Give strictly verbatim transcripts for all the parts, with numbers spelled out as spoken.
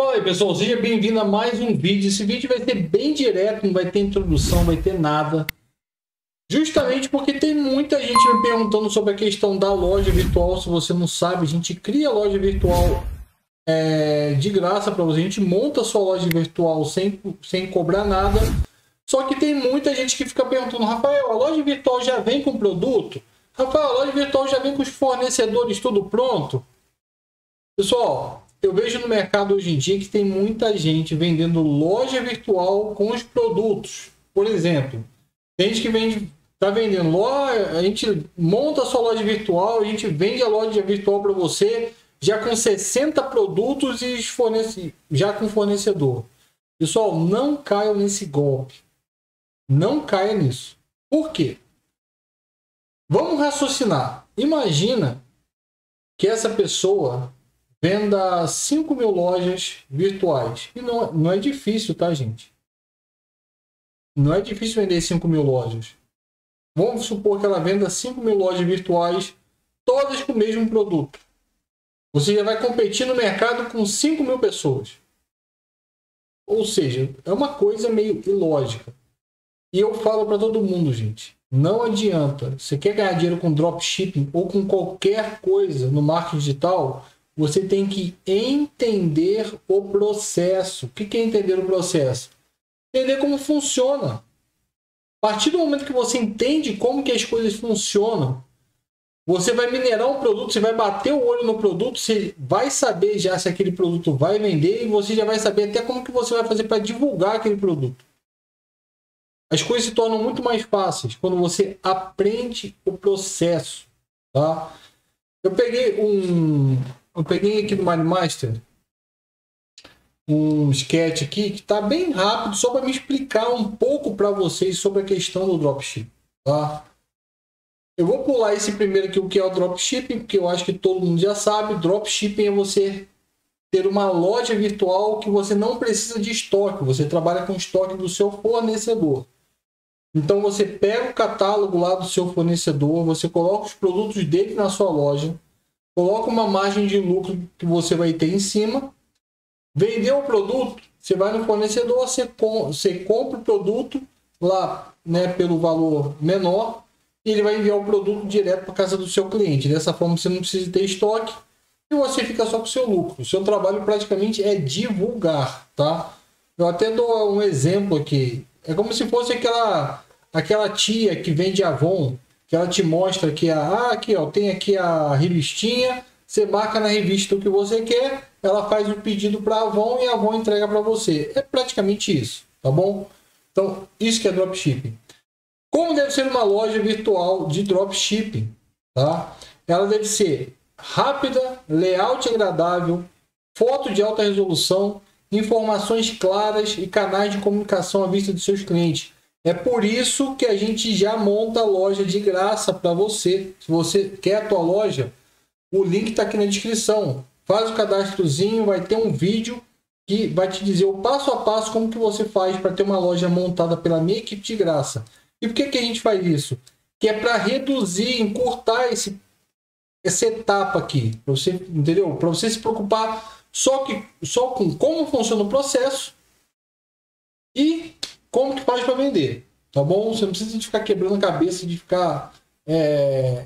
Fala aí, pessoal, seja bem-vindo a mais um vídeo. Esse vídeo vai ser bem direto, não vai ter introdução, não vai ter nada. Justamente porque tem muita gente me perguntando sobre a questão da loja virtual. Se você não sabe, a gente cria loja virtual é, de graça para você. A gente monta a sua loja virtual sem, sem cobrar nada. Só que tem muita gente que fica perguntando, Rafael, a loja virtual já vem com produto? Rafael, a loja virtual já vem com os fornecedores tudo pronto? Pessoal, eu vejo no mercado hoje em dia que tem muita gente vendendo loja virtual com os produtos. Por exemplo, tem gente que vende, tá vendendo loja, a gente monta a sua loja virtual, a gente vende a loja virtual para você já com sessenta produtos e fornece, já com fornecedor. Pessoal, não caiam nesse golpe. Não caia nisso. Por quê? Vamos raciocinar. Imagina que essa pessoa venda cinco mil lojas virtuais. E não, não é difícil, tá, gente? Não é difícil vender cinco mil lojas. Vamos supor que ela venda cinco mil lojas virtuais, todas com o mesmo produto. Você já vai competir no mercado com cinco mil pessoas. Ou seja, é uma coisa meio ilógica. E eu falo para todo mundo, gente, não adianta. Você quer ganhar dinheiro com dropshipping ou com qualquer coisa no marketing digital, você tem que entender o processo. O que é entender o processo? Entender como funciona. A partir do momento que você entende como que as coisas funcionam, você vai minerar um produto, você vai bater o olho no produto, você vai saber já se aquele produto vai vender e você já vai saber até como que você vai fazer para divulgar aquele produto. As coisas se tornam muito mais fáceis quando você aprende o processo, tá? Eu peguei um... Eu peguei aqui do MindMaster um sketch aqui que tá bem rápido, só para me explicar um pouco para vocês sobre a questão do dropshipping, tá? Eu vou pular esse primeiro aqui, o que é o dropshipping, porque eu acho que todo mundo já sabe. Dropshipping é você ter uma loja virtual que você não precisa de estoque, você trabalha com estoque do seu fornecedor. Então você pega o catálogo lá do seu fornecedor, você coloca os produtos dele na sua loja, coloca uma margem de lucro que você vai ter em cima. Vendeu o produto, você vai no fornecedor, você, com, você compra o produto lá, né, pelo valor menor, e ele vai enviar o produto direto para casa do seu cliente. Dessa forma você não precisa ter estoque e você fica só com o seu lucro. O seu trabalho praticamente é divulgar, tá? Eu até dou um exemplo aqui. É como se fosse aquela, aquela tia que vende Avon, que ela te mostra que a, ah, aqui, ó, tem aqui a revistinha, você marca na revista o que você quer, ela faz o pedido para a Avon e a Avon entrega para você. É praticamente isso, tá bom? Então, isso que é dropshipping. Como deve ser uma loja virtual de dropshipping, tá? Ela deve ser rápida, layout agradável, foto de alta resolução, informações claras e canais de comunicação à vista dos seus clientes. É por isso que a gente já monta a loja de graça para você. Se você quer a tua loja, o link está aqui na descrição. Faz o cadastrozinho, vai ter um vídeo que vai te dizer o passo a passo como que você faz para ter uma loja montada pela minha equipe de graça. E por que que a gente faz isso? Que é para reduzir, encurtar esse, essa etapa aqui. Para você, entendeu? Para você se preocupar só, que, só com como funciona o processo e como que faz para vender, tá bom? Você não precisa de ficar quebrando a cabeça, de ficar é,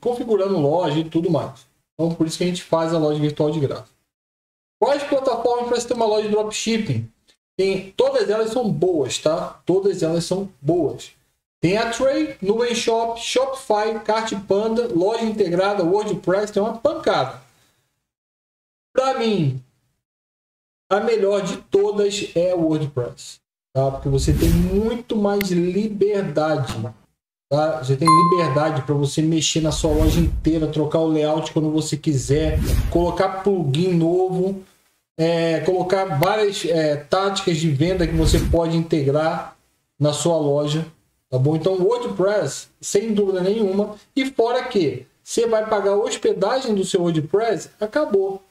configurando loja e tudo mais. Então, por isso que a gente faz a loja virtual de graça. Quais plataformas para você ter uma loja de dropshipping? Tem, todas elas são boas, tá? Todas elas são boas. Tem a Tray, Nuvemshop, Shopify, Cartpanda, Loja Integrada, WordPress, tem uma pancada. Para mim, a melhor de todas é a WordPress. Tá? Porque você tem muito mais liberdade, tá? Você tem liberdade para você mexer na sua loja inteira, trocar o layout quando você quiser, colocar plugin novo, é, colocar várias é, táticas de venda que você pode integrar na sua loja, tá bom? Então, WordPress, sem dúvida nenhuma. E fora que você vai pagar a hospedagem do seu WordPress, acabou.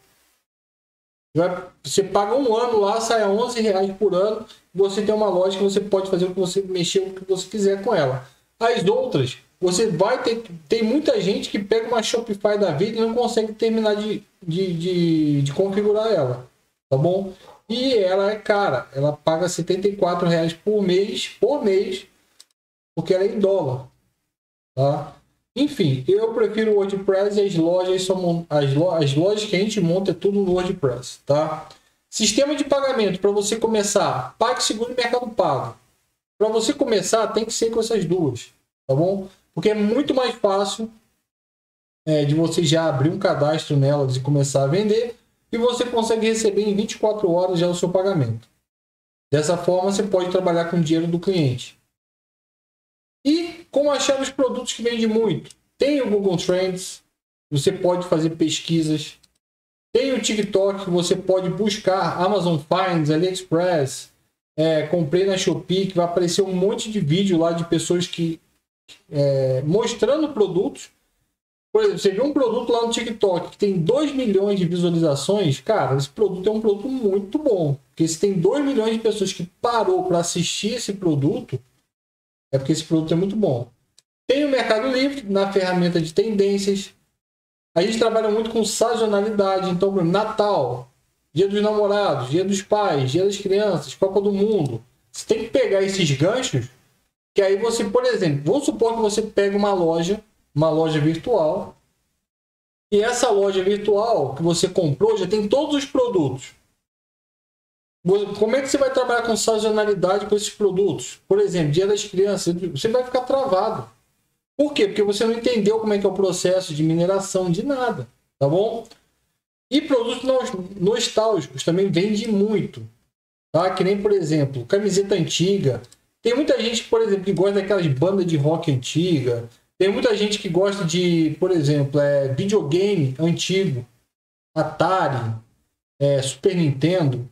Você paga um ano lá, sai a onze reais por ano. Você tem uma loja que você pode fazer o que você mexer, o que você quiser com ela. As outras, você vai ter... Tem muita gente que pega uma Shopify da vida e não consegue terminar de, de, de, de configurar ela. tá bom? E ela é cara, ela paga setenta e quatro reais por mês, por mês, porque ela é em dólar, tá? Enfim, eu prefiro o WordPress e as lojas, são, as, lo, as lojas que a gente monta é tudo no WordPress, tá? Sistema de pagamento, para você começar, PagSeguro e Mercado Pago. Para você começar, tem que ser com essas duas, tá bom? Porque é muito mais fácil é, de você já abrir um cadastro nelas e começar a vender, e você consegue receber em vinte e quatro horas já o seu pagamento. Dessa forma, você pode trabalhar com o dinheiro do cliente. E como achar os produtos que vendem muito? Tem o Google Trends, você pode fazer pesquisas. Tem o TikTok, você pode buscar Amazon Finds, AliExpress. É, comprei na Shopee, que vai aparecer um monte de vídeo lá de pessoas que é, mostrando produtos. Por exemplo, você vê um produto lá no TikTok que tem dois milhões de visualizações, cara, esse produto é um produto muito bom. Porque se tem dois milhões de pessoas que parou para assistir esse produto, é porque esse produto é muito bom. Tem o Mercado Livre na ferramenta de tendências. A gente trabalha muito com sazonalidade. Então, Natal, Dia dos Namorados, Dia dos Pais, Dia das Crianças, Copa do Mundo. Você tem que pegar esses ganchos, que aí você, por exemplo, vamos supor que você pega uma loja, uma loja virtual, e essa loja virtual que você comprou já tem todos os produtos. Como é que você vai trabalhar com sazonalidade com esses produtos? Por exemplo, Dia das Crianças, você vai ficar travado. Por quê? Porque você não entendeu como é que é o processo de mineração, de nada, tá bom? E produtos nostálgicos também vende muito, tá? Que nem, por exemplo, camiseta antiga. Tem muita gente, por exemplo, que gosta daquelas bandas de rock antiga. Tem muita gente que gosta de, por exemplo, é, videogame antigo. Atari, é, Super Nintendo.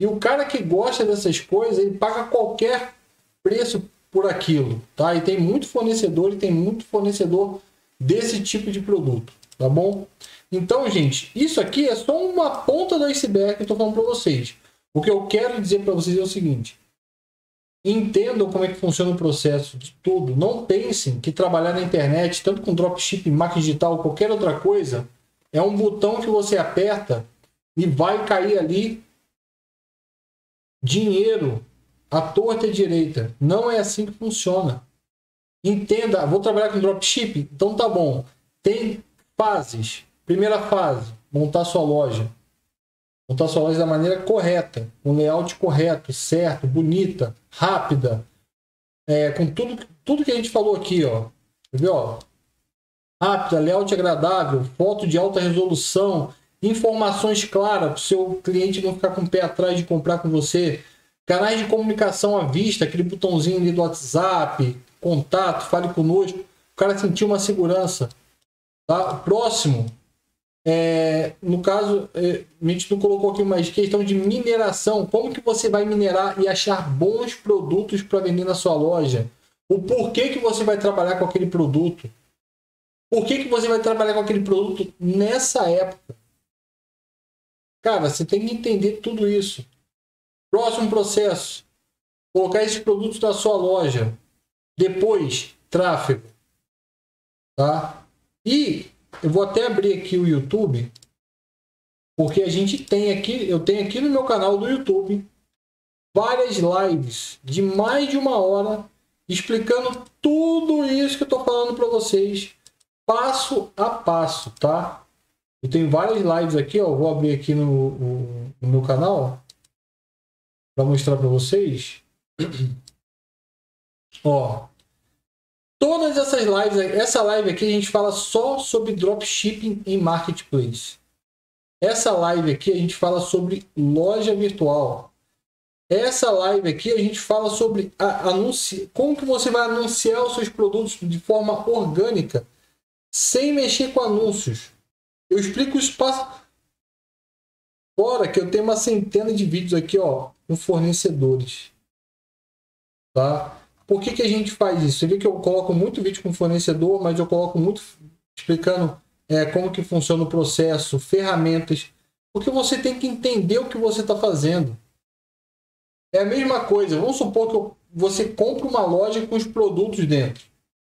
E o cara que gosta dessas coisas, ele paga qualquer preço por aquilo, tá? E tem muito fornecedor, e tem muito fornecedor desse tipo de produto, tá bom? Então, gente, isso aqui é só uma ponta do iceberg que eu tô falando para vocês. O que eu quero dizer para vocês é o seguinte: entendam como é que funciona o processo de tudo. Não pensem que trabalhar na internet, tanto com dropshipping, marketing digital, qualquer outra coisa, é um botão que você aperta e vai cair ali dinheiro à torta e à direita. Não é assim que funciona. Entenda, vou trabalhar com dropshipping? Então tá bom. Tem fases. Primeira fase, montar sua loja. Montar sua loja da maneira correta, com layout correto, certo, bonita, rápida. É, com tudo, tudo que a gente falou aqui, ó. Viu, ó? Rápida, layout agradável, foto de alta resolução, informações claras para o seu cliente não ficar com o pé atrás de comprar com você. Canais de comunicação à vista, aquele botãozinho ali do WhatsApp, contato, fale conosco. O cara sentiu uma segurança. Tá? Próximo, é, no caso, é, a gente não colocou aqui mais questão de mineração. Como que você vai minerar e achar bons produtos para vender na sua loja? O porquê que você vai trabalhar com aquele produto? Por que que você vai trabalhar com aquele produto nessa época? Cara, você tem que entender tudo isso. Próximo processo. Colocar esses produtos na sua loja. Depois, tráfego. Tá? E eu vou até abrir aqui o YouTube. Porque a gente tem aqui, eu tenho aqui no meu canal do YouTube, várias lives de mais de uma hora explicando tudo isso que eu tô falando para vocês. Passo a passo, tá? Eu tenho várias lives aqui, ó. Vou abrir aqui no, no, no meu canal para mostrar para vocês. Ó, todas essas lives, essa live aqui a gente fala só sobre dropshipping em marketplace. Essa live aqui a gente fala sobre loja virtual. Essa live aqui a gente fala sobre a, anúncio, como que você vai anunciar os seus produtos de forma orgânica sem mexer com anúncios. Eu explico os passos. Fora que eu tenho uma centena de vídeos aqui, ó, com fornecedores, tá? Por que que a gente faz isso? Você vê que eu coloco muito vídeo com fornecedor, mas eu coloco muito explicando é, como que funciona o processo, ferramentas, porque você tem que entender o que você está fazendo. É a mesma coisa. Vamos supor que eu, você compra uma loja com os produtos dentro,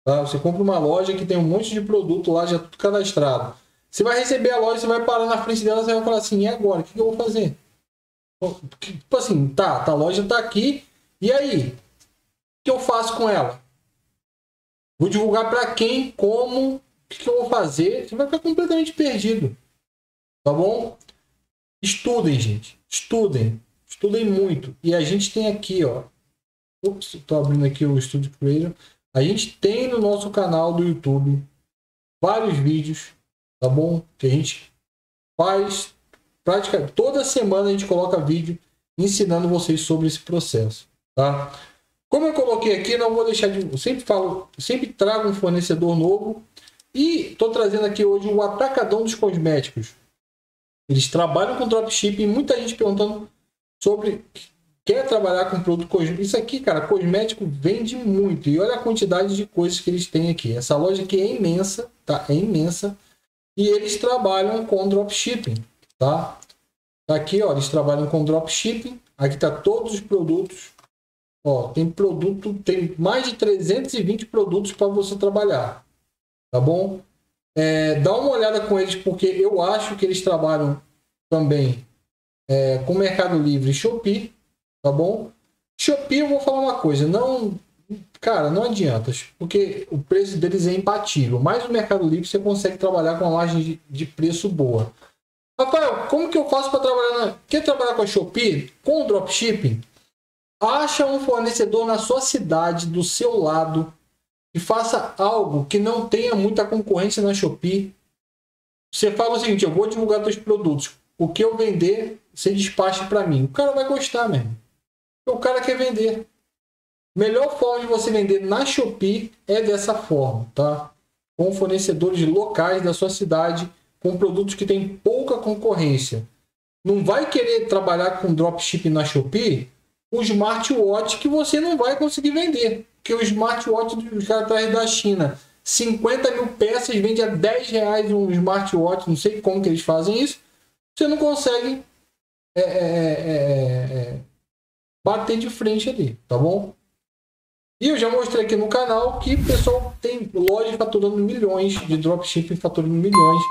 tá? Você compra uma loja que tem um monte de produto lá, já tudo cadastrado. Você vai receber a loja, você vai parar na frente dela, você vai falar assim: e agora? O que eu vou fazer? Tipo assim, tá, tá, a loja tá aqui. E aí? O que eu faço com ela? Vou divulgar para quem? Como? O que eu vou fazer? Você vai ficar completamente perdido. Tá bom? Estudem, gente. Estudem. Estudem muito. E a gente tem aqui, ó. Ups, tô abrindo aqui o Studio Creator. A gente tem no nosso canal do YouTube vários vídeos, tá bom? Que a gente faz praticamente toda semana, a gente coloca vídeo ensinando vocês sobre esse processo, tá? Como eu coloquei aqui, não vou deixar de... Eu sempre falo, sempre trago um fornecedor novo e tô trazendo aqui hoje o Atacadão dos Cosméticos. Eles trabalham com dropshipping, muita gente perguntando sobre... Quer trabalhar com produto cosmético? Isso aqui, cara, cosmético vende muito. E olha a quantidade de coisas que eles têm aqui. Essa loja aqui é imensa, tá? É imensa. E eles trabalham com dropshipping, tá? Aqui, ó, eles trabalham com dropshipping. Aqui tá todos os produtos. Ó, tem produto, tem mais de trezentos e vinte produtos para você trabalhar, tá bom? É, dá uma olhada com eles, porque eu acho que eles trabalham também é, com Mercado Livre e Shopee. Tá bom? Shopee, eu vou falar uma coisa. Não, cara, não adianta. Porque o preço deles é imbatível. Mas no Mercado Livre você consegue trabalhar com uma margem de, de preço boa. Rafael, como que eu faço para trabalhar? Na... Quer trabalhar com a Shopee? Com o dropshipping? Acha um fornecedor na sua cidade, do seu lado. E faça algo que não tenha muita concorrência na Shopee. Você fala o seguinte, eu vou divulgar teus produtos. O que eu vender, você despacha para mim. O cara vai gostar mesmo. O cara quer vender. Melhor forma de você vender na Shopee é dessa forma, tá? Com fornecedores locais da sua cidade, com produtos que tem pouca concorrência. Não vai querer trabalhar com dropshipping na Shopee o smartwatch que você não vai conseguir vender. Porque o smartwatch dos caras atrás da China, cinquenta mil peças, vende a dez reais um smartwatch, não sei como que eles fazem isso. Você não consegue... É, é, é, é, bater de frente ali, tá bom? E eu já mostrei aqui no canal que o pessoal tem lojas faturando milhões de dropshipping, faturando milhões.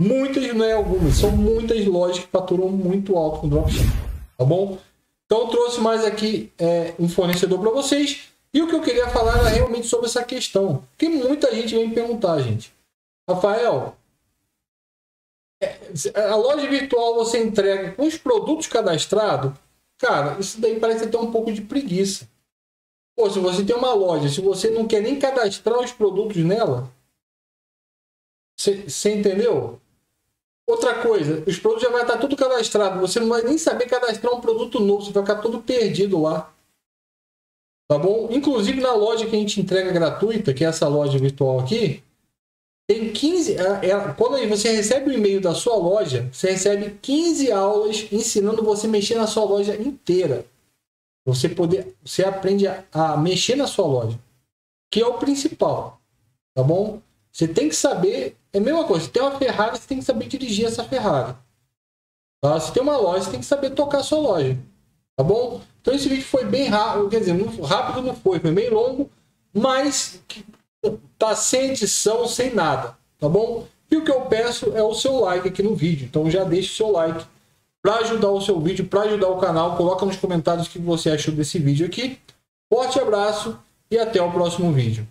Muitas, não é algumas, são muitas lojas que faturam muito alto com dropshipping, tá bom? Então eu trouxe mais aqui é, um fornecedor para vocês. E o que eu queria falar era realmente sobre essa questão, que muita gente vem me perguntar, gente. Rafael, a loja virtual você entrega com os produtos cadastrados? Cara, isso daí parece até um pouco de preguiça. Pô, se você tem uma loja, se você não quer nem cadastrar os produtos nela, você entendeu? Outra coisa, os produtos já vai estar tudo cadastrado. Você não vai nem saber cadastrar um produto novo. Você vai ficar todo perdido lá. Tá bom? Inclusive na loja que a gente entrega gratuita, que é essa loja virtual aqui, tem quinze... Quando você recebe o e-mail da sua loja, você recebe quinze aulas ensinando você a mexer na sua loja inteira. Você, poder, você aprende a, a mexer na sua loja, que é o principal, tá bom? Você tem que saber... É a mesma coisa, se tem uma Ferrari, você tem que saber dirigir essa Ferrari. Tá? Se tem uma loja, você tem que saber tocar a sua loja, tá bom? Então esse vídeo foi bem rápido, quer dizer, não, rápido não foi, foi meio longo, mas... tá sem edição, sem nada, tá bom? E o que eu peço é o seu like aqui no vídeo, então já deixa o seu like para ajudar o seu vídeo, para ajudar o canal. Coloca nos comentários o que você achou desse vídeo aqui. Forte abraço e até o próximo vídeo.